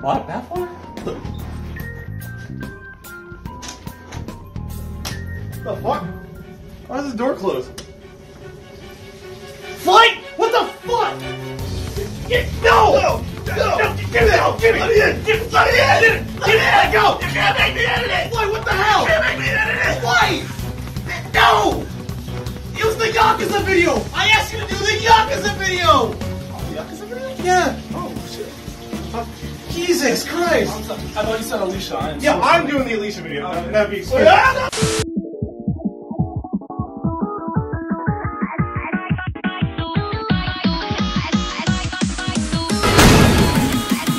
What? That far? Look. The fuck? Why is this door closed? Flight! What the fuck? Get, no! No! No! No! Get me! Let me in! Go! You can't make me edit it! Flight, what the hell? You can't make me edit it! Flight! No! Use the Yakuza video! I asked you to do the Yakuza video! Oh, the Yakuza video? Yeah! Oh, shit. Jesus Christ! I thought you said Alicia. I'm doing the Alicia video. Okay. That'd be sweet.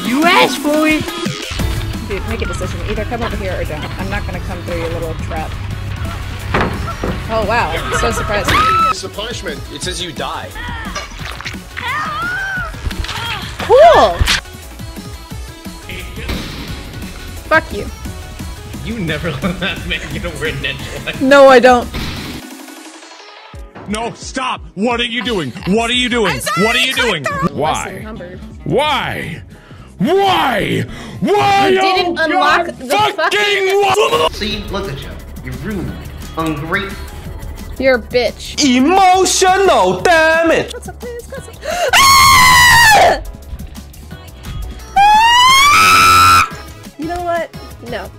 You asked for it! Dude, make a decision. Either come over here or don't. I'm not gonna come through your little trap. Oh wow, I'm so surprised. It's a punishment. It says you die. Cool! Fuck you. You never let that man get a weird ninja. No, I don't. No, stop! What are you doing? What are you doing? What are you doing? Why? Why? Why? Why? You didn't unlock the fucking... See, look at you. You're ruined. Ungrateful. You're a bitch. Emotional damage! What's up, please? What's up? You know what? No.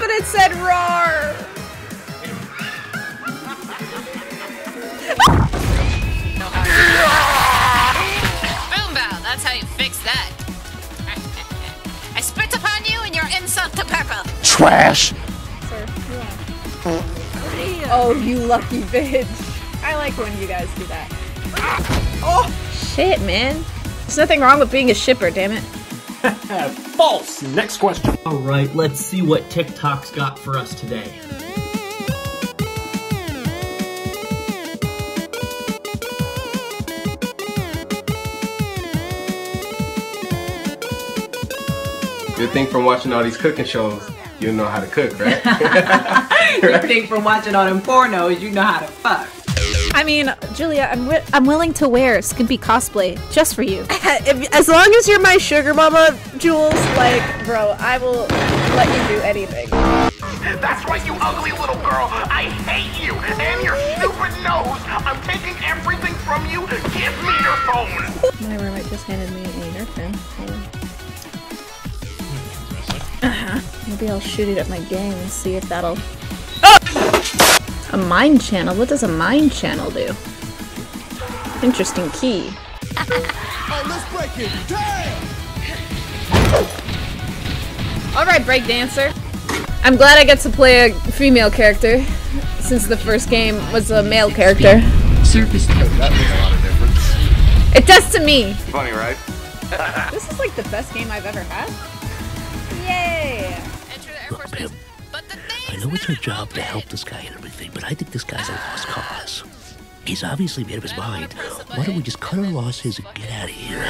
But it said roar! Boom bow, that's how you fix that. I spit upon you and your insult to pepper. Trash! Sir, yeah. Oh, you lucky bitch. I like when you guys do that. Oh, shit, man. There's nothing wrong with being a shipper, damn it. False! Next question. Alright, let's see what TikTok's got for us today. Good thing from watching all these cooking shows, you know how to cook, right? Good thing from watching all them pornos, you know how to fuck. I mean, Julia, I'm willing to wear skimpy cosplay just for you. As long as you're my sugar mama, Jules, like, bro, I will let you do anything. That's right, you ugly little girl. I hate you and your stupid nose. I'm taking everything from you. Give me your phone. My roommate just handed me an eater pen. Maybe I'll shoot it at my gang and see if that'll... A mind channel? What does a mind channel do? Interesting key. Alright, let's break it. Damn! Alright, breakdancer. I'm glad I get to play a female character, since the first game was a male character. Surface. That makes a lot of difference. It does to me! Funny, right? This is like the best game I've ever had. Yay! Enter the Air Force Base. I know it's her job to help this guy and everything, but I think this guy's a lost cause. He's obviously made up his mind. Why don't we just cut our losses and get out of here?